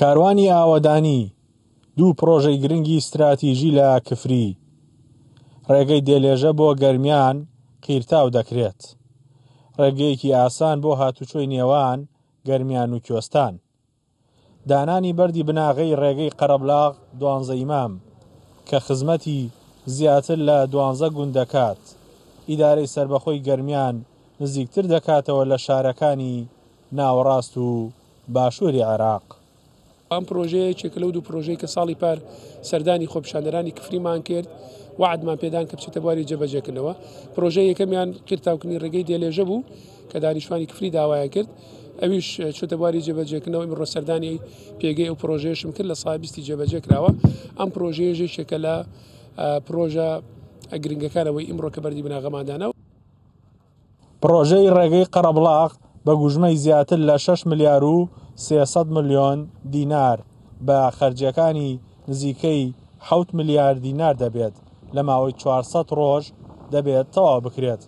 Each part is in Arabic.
کاروانی ئاوادانی دوو پرۆژەی گرنگی استراتیژی لە کفری ڕێگەی دێلێژە بۆ گەرمیان قیرتاو دەکرێت، ڕێگەیەکی ئاسان بۆ هاتوچۆی نێوان گەرمیان و کوێستان، دانانی بەردی بناغەی ڕێگەی قەرەبلاغ دوانزە ئیمام کە خزمەتی زیاتر لە دوانزە گوند دەکات، ئیدارەی سربەخۆی گەرمیان نزیکتر دەکاتەوە لە شارەکانی ناوەڕاست و باشووری عێراق. ئەم پرۆژەیەکێک لەو دوو پرۆژەی کە ساڵی پار سەردانی خۆپیشاندەرانی کفریمان کرد وعدمان پێدان کە بچێتە بواری جێبەجێکردنەوە. پرۆژەی یەکەمیان قیرتاوکردنی ڕێگەی دێلێژە بوو کە دانیشتوانی کفری داوایان کرد، ئەویش چۆتە بواری جێبەجێکردنەوە. ئەمڕۆ سەردانی پێگەی ئەو پرۆژەیەشم کرد لە ساڵی 20 جێبەجێکراوە. ئەم پرۆژەیەشێکە لە پرۆژە گرنگەکانەوەی ئەمڕۆ کە بەردی بناغەماندانەوە. پرۆژەی ڕێگەی قەرەبڵاغ بە گوژمەی زیاتر لە 6 ملیار و 300 ملیۆن دینار بە خەرجەکانی نزیکەی 7 ملیارد دینار دەبێت لە ماوەی 400 ڕۆژ دەبێت تەواو بکرێت.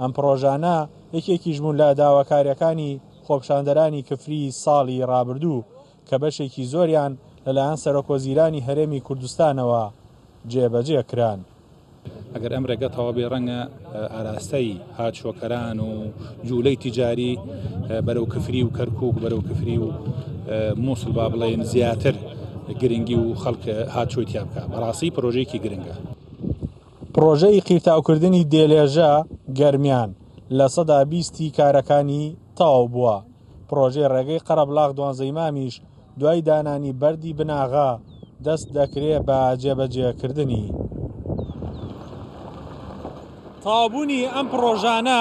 ئەم پرۆژانە یەکێکیش بوون لە داواکاریەکانی خۆپیشاندەرانی کفری ساڵی ڕابردوو کە بەشێکی زۆریان لەلایەن سەرۆکوەزیرانی هەرێمی کوردستانەوە جێبەجێکران. ئەگەر ئەم ڕێگە تەواو بێ ڕەنگە ئاراستەی هاتشۆکەران و جوولەی تیجاری بەرەو کفری و کەرکووک بەرەو کفری و مووسڵ با بڵێن زیاتر گرنگی و خەڵک هاتشۆیتیا بکە. بەڕاستی پرۆژێکی گرنگە. پرۆژەی قیرتاوکردنی دێلێژە گەرمیان لە 120 کارەکانی تاو بووە. پرۆژەی ڕێگەی قەرەبڵاغ دوانزە ئیمامیش دوای دانانی بەردی بناغا دەست دەکرێت بە جێبەجێکردنی. تابوونی ئەم پرۆژانە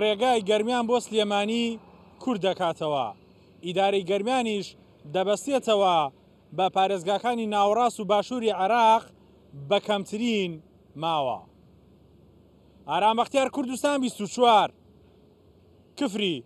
ڕێگای گەرمیان بۆ سلێمانی کوور دەکاتەوە، ئیدارەی گەرمیانیش دەبەستێتەوە بە پارێزگاکانی ناوەڕاست و باشووری عێراق بە کەمترین ماوە. ئارام بەختیار، کوردستان 24، کفری.